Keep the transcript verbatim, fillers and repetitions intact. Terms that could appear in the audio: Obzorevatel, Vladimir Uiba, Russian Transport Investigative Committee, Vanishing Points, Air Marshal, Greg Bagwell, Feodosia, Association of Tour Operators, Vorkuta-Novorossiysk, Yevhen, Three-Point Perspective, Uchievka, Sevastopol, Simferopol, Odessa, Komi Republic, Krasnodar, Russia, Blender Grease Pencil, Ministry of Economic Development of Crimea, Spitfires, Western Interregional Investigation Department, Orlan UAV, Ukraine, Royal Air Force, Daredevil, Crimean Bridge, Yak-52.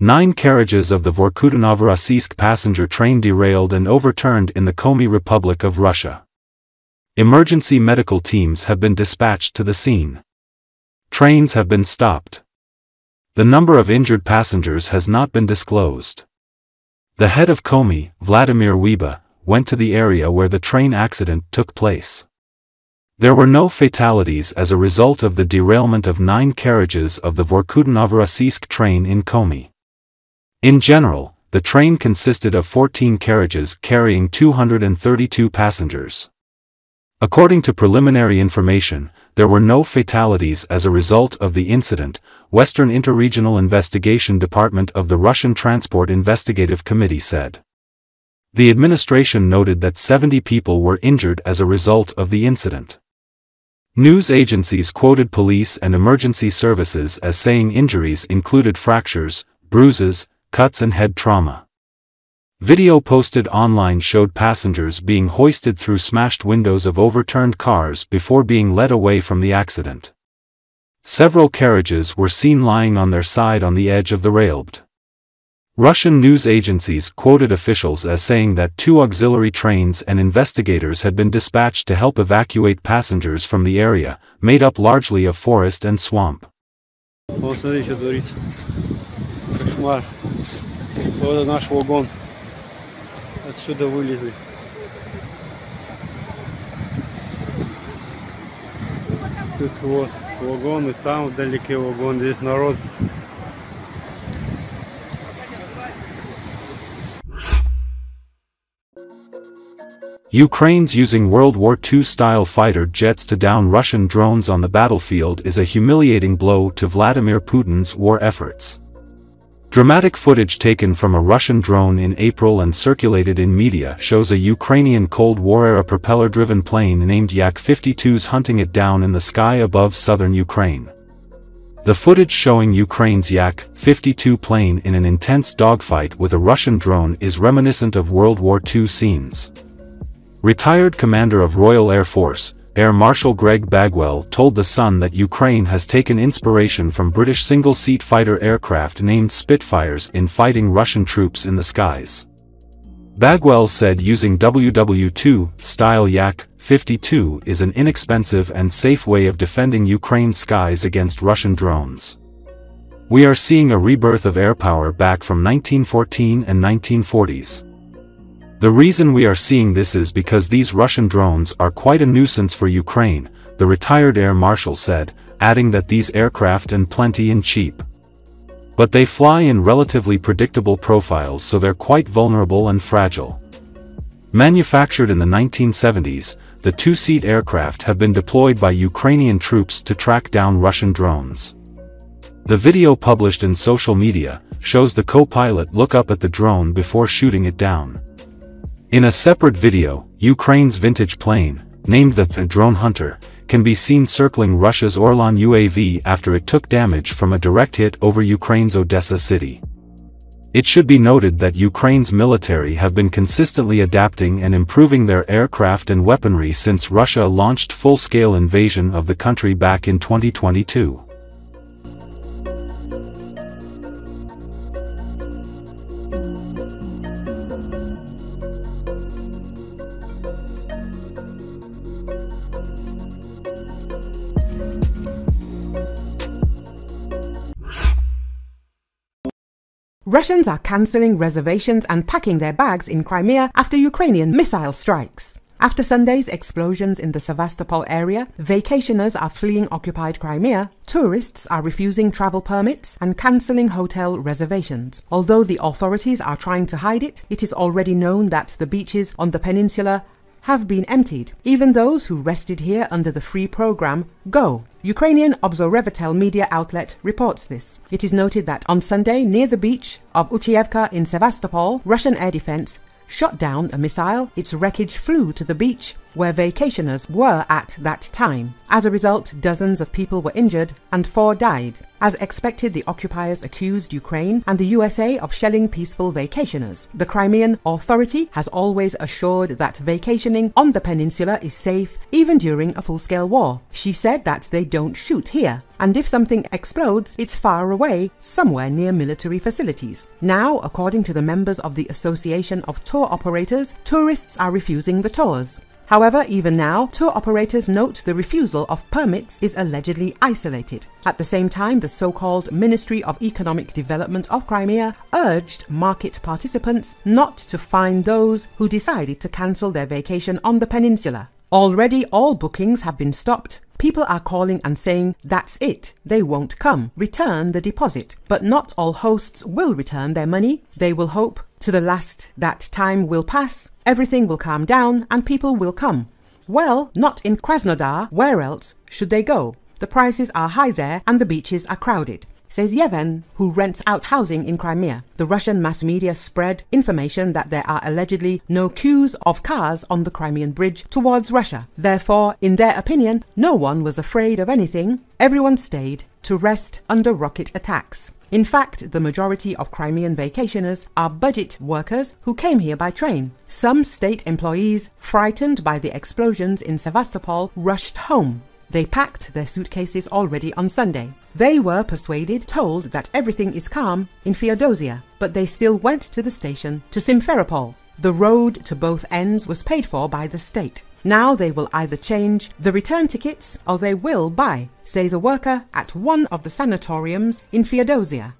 Nine carriages of the Vorkuta-Novorossiysk passenger train derailed and overturned in the Komi Republic of Russia. Emergency medical teams have been dispatched to the scene. Trains have been stopped. The number of injured passengers has not been disclosed. The head of Komi, Vladimir Uiba, went to the area where the train accident took place. There were no fatalities as a result of the derailment of nine carriages of the Vorkuta-Novorossiysk train in Komi. In general, the train consisted of fourteen carriages carrying two hundred thirty-two passengers. According to preliminary information, there were no fatalities as a result of the incident, Western Interregional Investigation Department of the Russian Transport Investigative Committee said. The administration noted that seventy people were injured as a result of the incident. News agencies quoted police and emergency services as saying injuries included fractures, bruises, cuts and head trauma. Video posted online showed passengers being hoisted through smashed windows of overturned cars before being led away from the accident. Several carriages were seen lying on their side on the edge of the railroad. Russian news agencies quoted officials as saying that two auxiliary trains and investigators had been dispatched to help evacuate passengers from the area, made up largely of forest and swamp. Отсюда вылезли. Тут вот вагон, и там вдалеке вагон, здесь народ. Ukraine's using World War Two-style fighter jets to down Russian drones on the battlefield is a humiliating blow to Vladimir Putin's war efforts. Dramatic footage taken from a Russian drone in April and circulated in media shows a Ukrainian Cold War-era propeller-driven plane named Yak fifty-twos hunting it down in the sky above southern Ukraine. The footage showing Ukraine's Yak fifty-two plane in an intense dogfight with a Russian drone is reminiscent of World War Two scenes. Retired commander of Royal Air Force, Air Marshal Greg Bagwell told The Sun that Ukraine has taken inspiration from British single-seat fighter aircraft named Spitfires in fighting Russian troops in the skies. Bagwell said using W W two-style Yak fifty-two is an inexpensive and safe way of defending Ukraine's skies against Russian drones. We are seeing a rebirth of air power back from nineteen fourteen and nineteen forties. The reason we are seeing this is because these Russian drones are quite a nuisance for Ukraine, the retired Air Marshal said, adding that these aircraft are plenty and cheap. But they fly in relatively predictable profiles, so they're quite vulnerable and fragile. Manufactured in the nineteen seventies, the two-seat aircraft have been deployed by Ukrainian troops to track down Russian drones. The video published in social media shows the co-pilot look up at the drone before shooting it down. In a separate video, Ukraine's vintage plane, named the Drone Hunter, can be seen circling Russia's Orlan U A V after it took damage from a direct hit over Ukraine's Odessa city. It should be noted that Ukraine's military have been consistently adapting and improving their aircraft and weaponry since Russia launched full-scale invasion of the country back in twenty twenty-two. Russians are cancelling reservations and packing their bags in Crimea after Ukrainian missile strikes. After Sunday's explosions in the Sevastopol area, vacationers are fleeing occupied Crimea, tourists are refusing travel permits and cancelling hotel reservations. Although the authorities are trying to hide it, it is already known that the beaches on the peninsula have been emptied. Even those who rested here under the free program go. Ukrainian Obzorevatel media outlet reports this. It is noted that on Sunday, near the beach of Uchievka in Sevastopol, Russian air defense shot down a missile. Its wreckage flew to the beach where vacationers were at that time. As a result, dozens of people were injured and four died. As expected, the occupiers accused Ukraine and the U S A of shelling peaceful vacationers. The Crimean Authority has always assured that vacationing on the peninsula is safe, even during a full-scale war. She said that they don't shoot here, and if something explodes, it's far away, somewhere near military facilities. Now, according to the members of the Association of Tour Operators, tourists are refusing the tours. However, even now, tour operators note the refusal of permits is allegedly isolated. At the same time, the so-called Ministry of Economic Development of Crimea urged market participants not to fine those who decided to cancel their vacation on the peninsula. Already, all bookings have been stopped. People are calling and saying, that's it, they won't come, return the deposit. But not all hosts will return their money. They will hope to the last that time will pass, everything will calm down and people will come. Well, not in Krasnodar, where else should they go? The prices are high there and the beaches are crowded, says Yevhen, who rents out housing in Crimea. The Russian mass media spread information that there are allegedly no queues of cars on the Crimean Bridge towards Russia. Therefore, in their opinion, no one was afraid of anything. Everyone stayed to rest under rocket attacks. In fact, the majority of Crimean vacationers are budget workers who came here by train. Some state employees, frightened by the explosions in Sevastopol, rushed home. They packed their suitcases already on Sunday. They were persuaded, told that everything is calm in Feodosia, but they still went to the station to Simferopol. The road to both ends was paid for by the state. Now they will either change the return tickets or they will buy, says a worker at one of the sanatoriums in Feodosia.